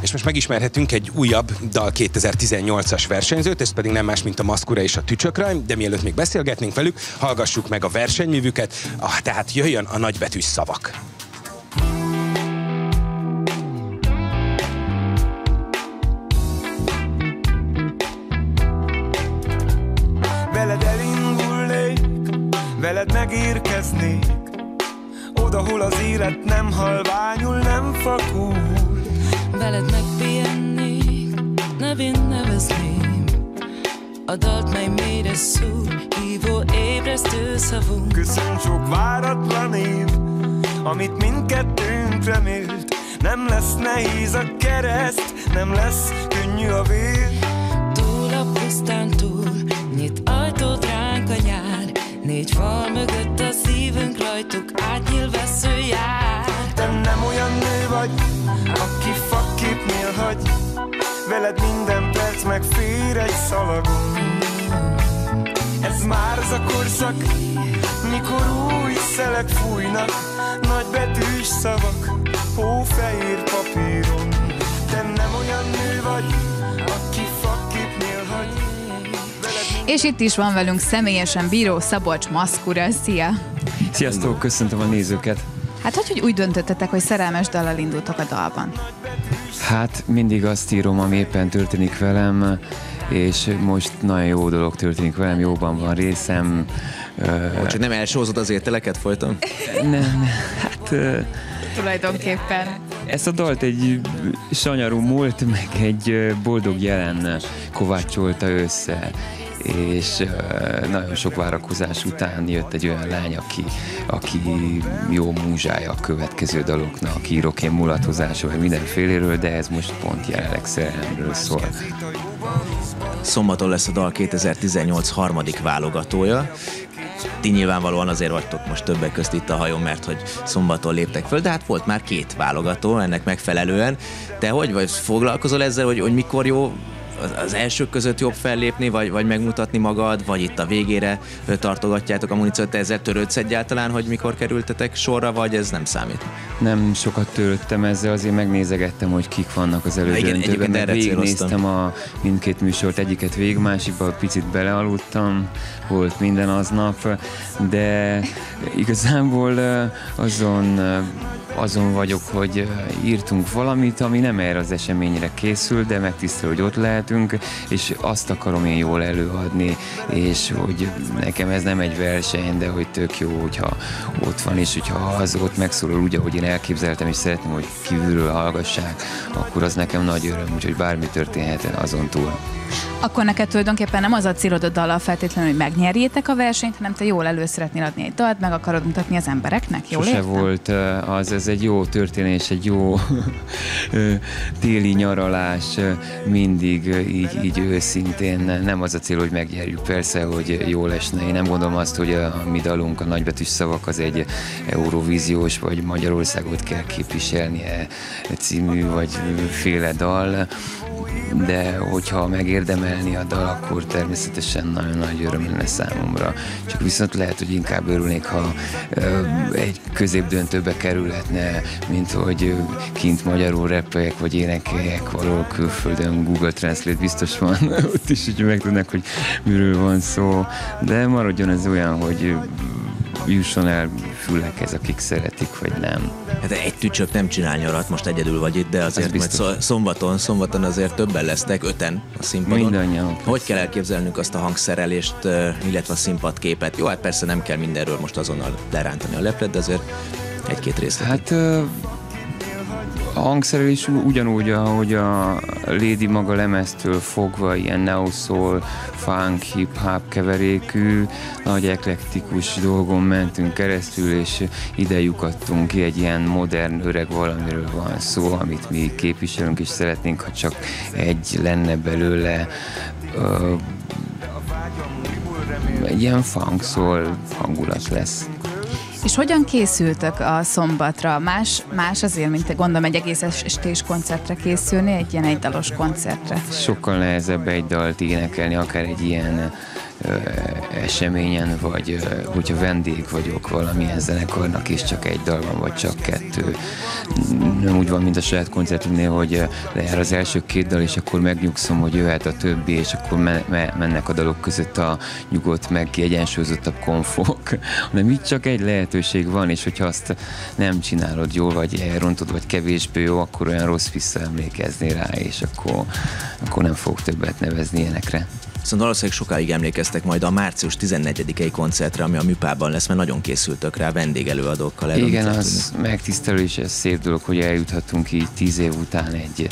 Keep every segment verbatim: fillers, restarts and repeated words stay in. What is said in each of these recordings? És most megismerhetünk egy újabb Dal kétezer-tizennyolcas versenyzőt, ez pedig nem más, mint a Maszkura és a Tücsökraj, de mielőtt még beszélgetnénk velük, hallgassuk meg a versenyművüket, ah, tehát jöjjön a nagybetűs szavak. Veled elindulnék, veled megérkeznék, oda, hol az élet nem halványul, nem fakul. Veled megpihennék, nevén nevezném a dalt, mely mélyre szúr, hívó ébresztő szavunk. Köszönöm sok váratlan év, amit mindkettőnk remélt. Nem lesz nehéz a kereszt, nem lesz könnyű a vér. Túl a pusztán túl, nyit ajtót ránk a nyár, négy fal mögött a szívünk, rajtuk átnyilvesző jár. Te nem olyan nő vagy, aki fakképnél hagy, veled minden perc megfér egy szalagon. Ez már az a korszak, mikor új szelek fújnak, nagybetűs szavak, hófehér papíron. Te nem olyan nő vagy, aki fakképnél hagy, veled minden... És itt is van velünk személyesen bíró Szabolcs Maszkura. Szia! Sziasztok, köszöntöm a nézőket! Hát hogy, hogy úgy döntöttetek, hogy szerelmes dallal indultok a dalban? Hát mindig azt írom, ami éppen történik velem, és most nagyon jó dolog történik velem, jóban van részem. Ó, csak nem elsózod az ételeket folyton? Nem, hát... Tulajdonképpen. Ezt a dalt egy sanyarú múlt, meg egy boldog jelen kovácsolta össze. És nagyon sok várakozás után jött egy olyan lány, aki, aki jó múzsája a következő daloknak, írok én mulatozásra, vagy mindenféléről, de ez most pont jelenleg szerelemről szól. Szombaton lesz a Dal kétezer-tizennyolc harmadik válogatója. Ti nyilvánvalóan azért vagytok most többek közt itt a hajón, mert hogy szombaton léptek föl, de hát volt már két válogató ennek megfelelően. Te hogy vagy? Foglalkozol ezzel, hogy, hogy mikor jó az elsők között jobb fellépni, vagy, vagy megmutatni magad, vagy itt a végére tartogatjátok a muníciót? Te ezzel törődsz egyáltalán, hogy mikor kerültetek sorra, vagy ez nem számít? Nem sokat törődtem ezzel, azért megnézegettem, hogy kik vannak az elődöntőben, mert végignéztem a mindkét műsort, egyiket végig, másikban picit belealudtam, volt minden aznap, de igazából azon... Azon vagyok, hogy írtunk valamit, ami nem erre az eseményre készül, de megtisztel, hogy ott lehetünk, és azt akarom én jól előadni, és hogy nekem ez nem egy verseny, de hogy tök jó, hogyha ott van, és hogyha az ott megszólal úgy, ahogy én elképzeltem, és szeretném, hogy kívülről hallgassák, akkor az nekem nagy öröm, úgyhogy bármi történhet azon túl. Akkor neked tulajdonképpen nem az a célod a dallal feltétlenül, hogy megnyerjétek a versenyt, hanem te jól elő szeretnél adni egy dalt, meg akarod mutatni az embereknek, jól értem? Sose volt az, ez egy jó történés, egy jó téli nyaralás, mindig így, így őszintén. Nem az a cél, hogy megnyerjük, persze, hogy jól esne. Én nem gondolom azt, hogy a mi dalunk, a nagybetűs szavak, az egy eurovíziós, vagy Magyarországot kell képviselnie című, vagy féle dal. De hogyha megérdemelni a dal, akkor természetesen nagyon nagy öröm lenne számomra. Csak viszont lehet, hogy inkább örülnék, ha egy középdöntőbe kerülhetne, mint hogy kint magyarul rappeljek, vagy énekeljek valahol külföldön. Google Translate biztos van ott is, hogy megtudnak, hogy miről van szó. De maradjon ez olyan, hogy jusson el fülekhez, akik szeretik, vagy nem. Hát egy tücsök nem csinál nyarat, most egyedül vagy itt, de azért majd szombaton, szombaton azért többen lesztek, öten a színpadon. Mindannyian. Hogy kell elképzelnünk azt a hangszerelést, illetve a színpadképet? Jó, hát persze nem kell mindenről most azonnal lerántani a leplet, de azért egy-két részlet. Hát... Uh... A hangszerelés ugyanúgy, ahogy a Lady maga lemeztől fogva ilyen neo-soul, funk, hip-hop keverékű, nagy eklektikus dolgon mentünk keresztül, és ide lyukadtunk ki, egy ilyen modern, öreg valamiről van szó, amit mi képviselünk, és szeretnénk, ha csak egy lenne belőle. Ö, egy ilyen funk-soul hangulat lesz. És hogyan készültök a szombatra? Más, más azért, mint te, gondolom, egy egész estés koncertre készülni, egy ilyen egydalos koncertre? Sokkal nehezebb egy dalt énekelni, akár egy ilyen eseményen, vagy hogyha vendég vagyok valamilyen zenekarnak, és csak egy dal van, vagy csak kettő. Nem úgy van, mint a saját koncertünknél, hogy lejár az első két dal, és akkor megnyugszom, hogy jöhet a többi, és akkor me me mennek a dalok között a nyugodt, meg kiegyensúlyozottabb konfok. Hanem itt csak egy lehetőség van, és hogyha azt nem csinálod jól, vagy elrontod, vagy kevésbé jó, akkor olyan rossz visszaemlékezni rá, és akkor, akkor nem fogok többet nevezni ilyenekre. Szóval valószínűleg sokáig emlékeztek majd a március tizennegyedikei koncertre, ami a Műpában lesz, mert nagyon készültök rá vendégelőadókkal. Igen, az megtisztelő, és ez szép dolog, hogy eljuthatunk így tíz év után egy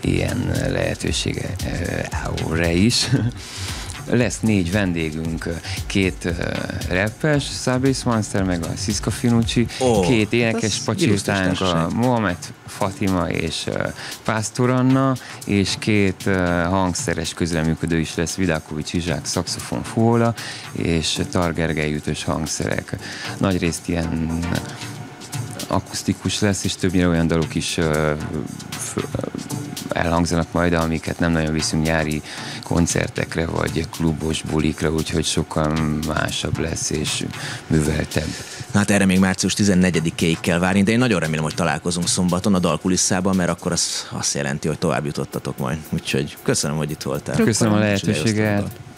ilyen lehetőségre is. Lesz négy vendégünk, két uh, rappers, Szabész Manszter, meg a Sziszka Finucsi, oh, két énekes pacsirtánk, a Mohamed Fatima és uh, Pásztor Anna, és két uh, hangszeres közreműködő is lesz, Vidákovics Izsák, szaxofon, fóla, és Tar Gergely ütős hangszerek. Nagyrészt ilyen akusztikus lesz, és többnyire olyan dalok is uh, elhangzanak majd, amiket nem nagyon viszünk nyári koncertekre, vagy klubos bulikra, úgyhogy sokkal másabb lesz, és műveltebb. Na hát erre még március tizennegyedikéig kell várni, de én nagyon remélem, hogy találkozunk szombaton a Dal kulisszában, mert akkor az azt jelenti, hogy tovább jutottatok majd. Úgyhogy köszönöm, hogy itt voltál. Köszönöm a lehetőséget.